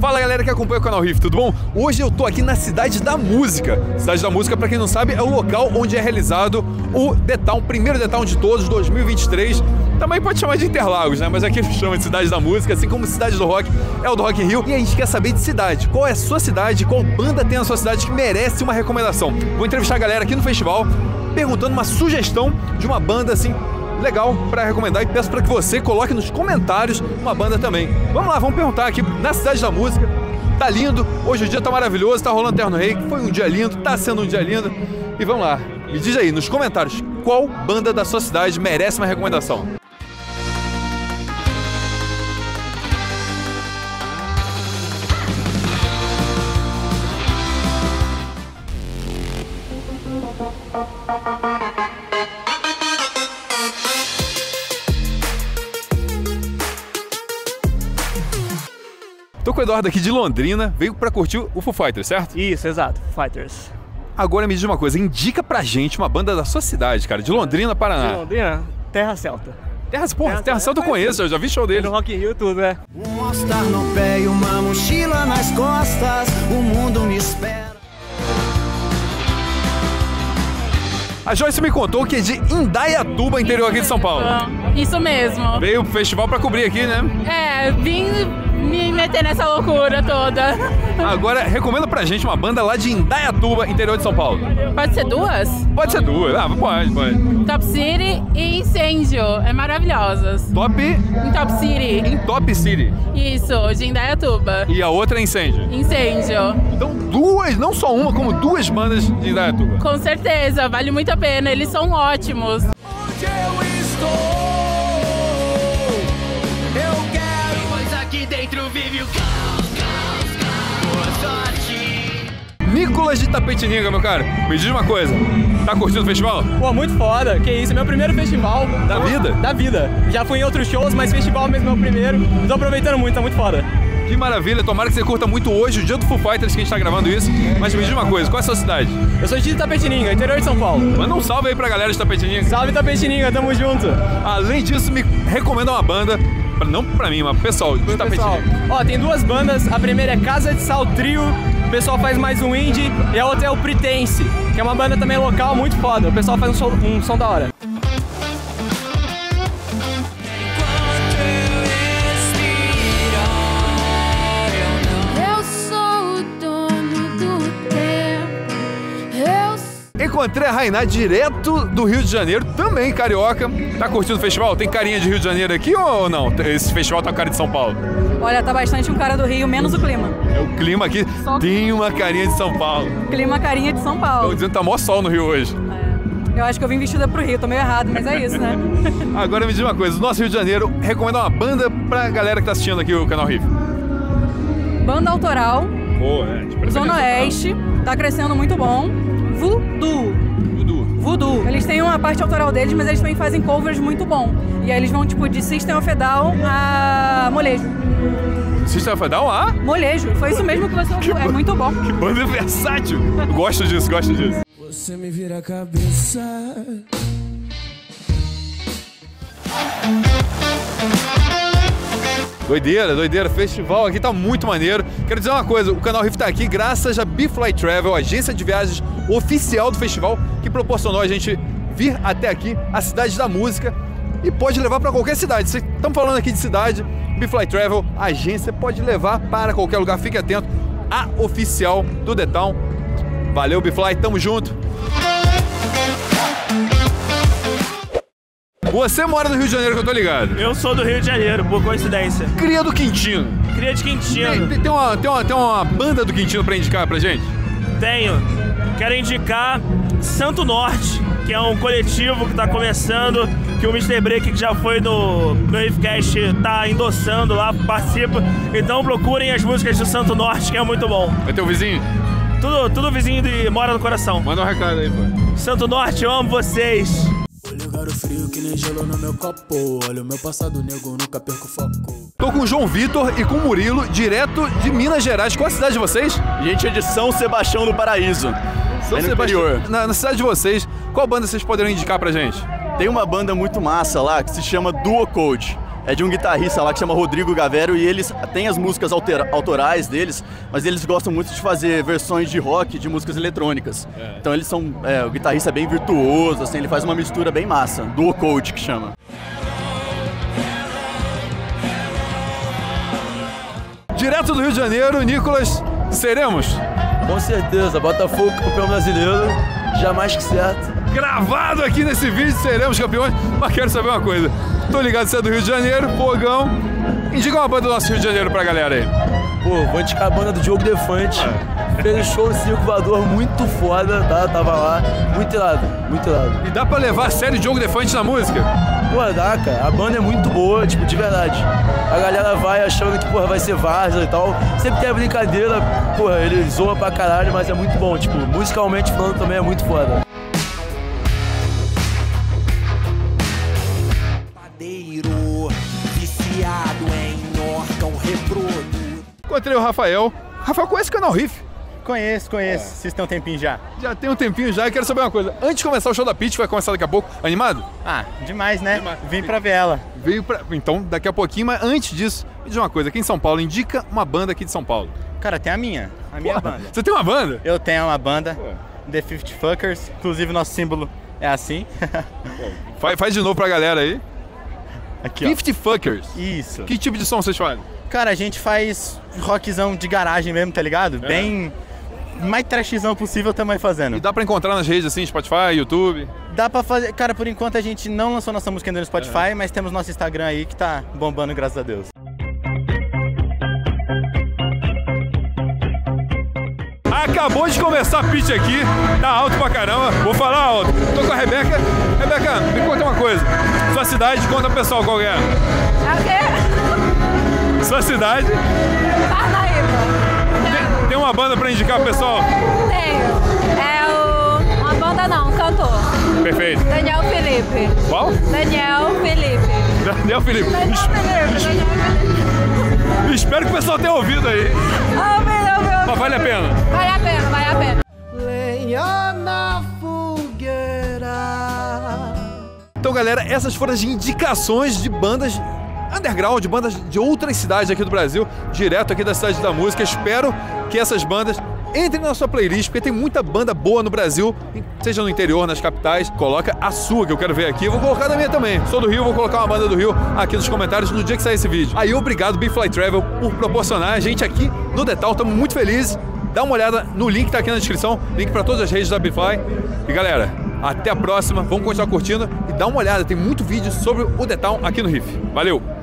Fala galera que acompanha o canal Riff, tudo bom? Hoje eu tô aqui na Cidade da Música. Cidade da Música, pra quem não sabe, é o local onde é realizado o The Town, primeiro The Town de todos, 2023. Também pode chamar de Interlagos, né? Mas aqui chama de Cidade da Música, assim como Cidade do Rock é o do Rock Rio. E a gente quer saber de cidade. Qual é a sua cidade? Qual banda tem na sua cidade que merece uma recomendação? Vou entrevistar a galera aqui no festival, perguntando uma sugestão de uma banda, assim, legal para recomendar, e peço para que você coloque nos comentários uma banda também. Vamos lá, vamos perguntar aqui na Cidade da Música. Tá lindo, hoje o dia tá maravilhoso, tá rolando Terno Rei, foi um dia lindo, tá sendo um dia lindo. E vamos lá, me diz aí nos comentários qual banda da sua cidade merece uma recomendação. Tô com o Eduardo aqui de Londrina, veio pra curtir o Foo Fighters, certo? Isso, exato, Foo Fighters. Agora me diz uma coisa, indica pra gente uma banda da sua cidade, cara, de Londrina, Paraná. De Londrina, Terra Celta. Terra Celta eu conheço, eu já vi show dele. No Rock Rio tudo, né? Um All-Star no pé e uma mochila nas costas, o mundo me espera. A Joyce me contou que é de Indaiatuba, interior aqui de São Paulo. Isso mesmo. Veio pro festival pra cobrir aqui, né? É, vim me meter nessa loucura toda. Agora, recomenda pra gente uma banda lá de Indaiatuba, interior de São Paulo. Pode ser duas? Pode ser duas, ah, pode. Top City e Incêndio, é maravilhosas. Em Top City. Isso, de Indaiatuba. E a outra é Incêndio? Incêndio. Então duas, não só uma, como duas bandas de Indaiatuba. Com certeza, vale muito a pena, eles são ótimos. Onde eu estou, eu quero, mas aqui dentro vive o caos, boa sorte. Nicolas de Tapetininga, meu cara, me diz uma coisa, tá curtindo o festival? Pô, muito foda, que isso, meu primeiro festival. Da vida? Da vida, já fui em outros shows, mas festival mesmo é o primeiro, tô aproveitando muito, tá muito foda. Que maravilha, tomara que você curta muito hoje, o dia do Foo Fighters, que a gente tá gravando isso. Mas me diz uma coisa, qual é a sua cidade? Eu sou de Tapetininga, interior de São Paulo. Manda um salve aí pra galera de Tapetininga. Salve Tapetininga, tamo junto. Além disso, me recomenda uma banda, não pra mim, mas pessoal de Tapetininga. Ó, tem duas bandas, a primeira é Casa de Saltrio, o pessoal faz mais um indie, e a outra é o Pretense, que é uma banda também local, muito foda, o pessoal faz um som da hora. Encontrei a Rainá direto do Rio de Janeiro, também carioca. Tá curtindo o festival? Tem carinha de Rio de Janeiro aqui ou não? Esse festival tá com cara de São Paulo? Olha, tá bastante um cara do Rio, menos o clima. É, o clima aqui só tem uma carinha de São Paulo. Clima, carinha de São Paulo. Tô dizendo que tá mó sol no Rio hoje. É. Eu acho que eu vim vestida pro Rio, tô meio errado, mas é isso, né? Agora me diz uma coisa, o nosso Rio de Janeiro recomenda uma banda pra galera que tá assistindo aqui o canal Riff. Banda autoral. Boa, é. Zona Oeste, tá crescendo muito bom. Voodoo. Eles têm uma parte autoral deles, mas eles também fazem covers muito bom. E aí eles vão tipo de System of a Down a Molejo. System of a Down a? Molejo. Foi isso mesmo que você ouviu. É muito bom. Que banda versátil. Gosto disso, gosto disso. Você me vira a cabeça. Doideira, doideira. Festival aqui tá muito maneiro. Quero dizer uma coisa, o canal Riff tá aqui graças a BFly Travel, a agência de viagens oficial do festival, que proporcionou a gente vir até aqui, a Cidade da Música, e pode levar para qualquer cidade. Vocês estão falando aqui de cidade, BFly Travel, a agência, pode levar para qualquer lugar. Fique atento, a oficial do The Town. Valeu, BFly, tamo junto. Você mora no Rio de Janeiro, que eu tô ligado. Eu sou do Rio de Janeiro, por coincidência. Cria do Quintino. Cria de Quintino. Tem uma banda do Quintino pra indicar pra gente? Tenho. Quero indicar Santo Norte, que é um coletivo que tá começando, que o Mister Break, que já foi no F-cast, tá endossando lá, participa. Então procurem as músicas do Santo Norte, que é muito bom. É teu vizinho? Tudo vizinho e mora no coração. Manda um recado aí, pô. Santo Norte, eu amo vocês. Frio que nem gelo no meu copo. Olha o meu passado, nego, nunca perco foco. Tô com o João Vitor e com o Murilo, direto de Minas Gerais. Qual é a cidade de vocês? Gente, é de São Sebastião do Paraíso. São Sebastião. Na cidade de vocês, qual banda vocês poderiam indicar pra gente? Tem uma banda muito massa lá que se chama Duo Code. é de um guitarrista lá que chama Rodrigo Gavério, e eles têm as músicas autorais deles, mas eles gostam muito de fazer versões de rock de músicas eletrônicas. Então eles são, o guitarrista é bem virtuoso, assim, ele faz uma mistura bem massa, Duo Code que chama. Direto do Rio de Janeiro, Nicolas, seremos? Com certeza, Botafogo campeão brasileiro, jamais que certo. Gravado aqui nesse vídeo, seremos campeões, mas quero saber uma coisa. Tô ligado que você é do Rio de Janeiro, fogão. Indica uma banda do nosso Rio de Janeiro pra galera aí. Pô, vou indicar a banda do Diogo Defante. Fez um show no Circo Voador muito foda, tá? Tava lá, muito irado, muito irado. E dá pra levar a sério o Diogo Defante na música? Pô, dá, cara. A banda é muito boa, tipo, de verdade. A galera vai achando que, porra, vai ser várzea e tal. Sempre tem a brincadeira, porra, ele zoa pra caralho, mas é muito bom. Tipo, musicalmente falando também é muito foda. Encontrei o Rafael. Rafael, conhece o canal Riff? Conheço, conheço. Vocês têm um tempinho já? Já tem um tempinho já, e quero saber uma coisa. Antes de começar o show da Pitty, vai começar daqui a pouco, animado? Ah, demais, né? Demais. Vim pra ver ela. Veio pra... Então, daqui a pouquinho, mas antes disso, me diz uma coisa. Aqui em São Paulo, indica uma banda aqui de São Paulo. Cara, tem a minha banda. Você tem uma banda? Eu tenho uma banda, The 50 fuckers. Inclusive, nosso símbolo é assim. Faz de novo pra galera aí. Aqui, 50 fuckers. Isso. Que tipo de som vocês fazem? Cara, a gente faz rockzão de garagem mesmo, tá ligado? Bem... mais trashzão possível também fazendo. E dá pra encontrar nas redes assim, Spotify, YouTube? Dá pra fazer... Cara, por enquanto a gente não lançou nossa música ainda no Spotify, mas temos nosso Instagram aí que tá bombando, graças a Deus. Acabou de começar a Pitty aqui, tá alto pra caramba, vou falar alto. Tô com a Rebeca. Rebeca, me conta uma coisa. Sua cidade, conta pro pessoal qual é. É o quê? Sua cidade? Parnaíba. Tem uma banda pra indicar pro pessoal? Tenho. Uma banda não, um cantor. Perfeito. Daniel Felipe. Qual? Daniel Felipe. Daniel Felipe. Daniel Felipe. Espero que o pessoal tenha ouvido aí. Ouvido. Mas vale a pena? Vale a pena, vale a pena. Lenha na fogueira. Então, galera, essas foram as indicações de bandas underground, bandas de outras cidades aqui do Brasil, direto aqui da Cidade da Música. Espero que essas bandas entrem na sua playlist, porque tem muita banda boa no Brasil, seja no interior, nas capitais. Coloca a sua, que eu quero ver aqui. Eu vou colocar da minha também. Sou do Rio, vou colocar uma banda do Rio aqui nos comentários no dia que sair esse vídeo. Aí, obrigado, BFly Travel, por proporcionar a gente aqui no The Town. Estamos muito felizes. Dá uma olhada no link que tá aqui na descrição, link para todas as redes da BFly. E, galera... até a próxima, vamos continuar curtindo e dá uma olhada, tem muito vídeo sobre o The Town aqui no Riff. Valeu!